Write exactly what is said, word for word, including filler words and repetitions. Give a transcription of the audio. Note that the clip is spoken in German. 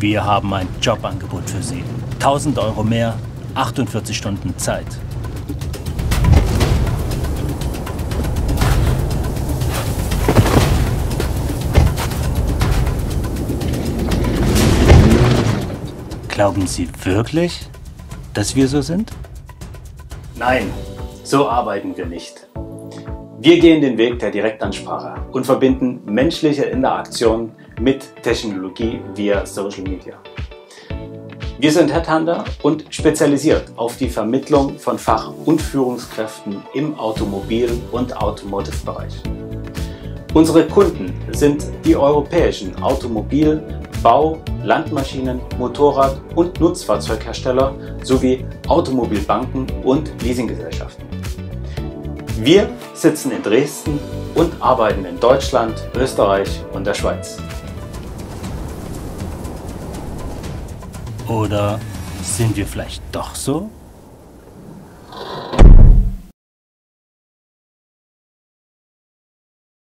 Wir haben ein Jobangebot für Sie. tausend Euro mehr, achtundvierzig Stunden Zeit. Glauben Sie wirklich, dass wir so sind? Nein, so arbeiten wir nicht. Wir gehen den Weg der Direktansprache und verbinden menschliche Interaktion mit Technologie via Social Media. Wir sind Headhunter und spezialisiert auf die Vermittlung von Fach- und Führungskräften im Automobil- und Automotive-Bereich. Unsere Kunden sind die europäischen Automobil-, Bau-, Landmaschinen-, Motorrad- und Nutzfahrzeughersteller sowie Automobilbanken und Leasinggesellschaften. Wir sitzen in Dresden und arbeiten in Deutschland, Österreich und der Schweiz. Oder sind wir vielleicht doch so?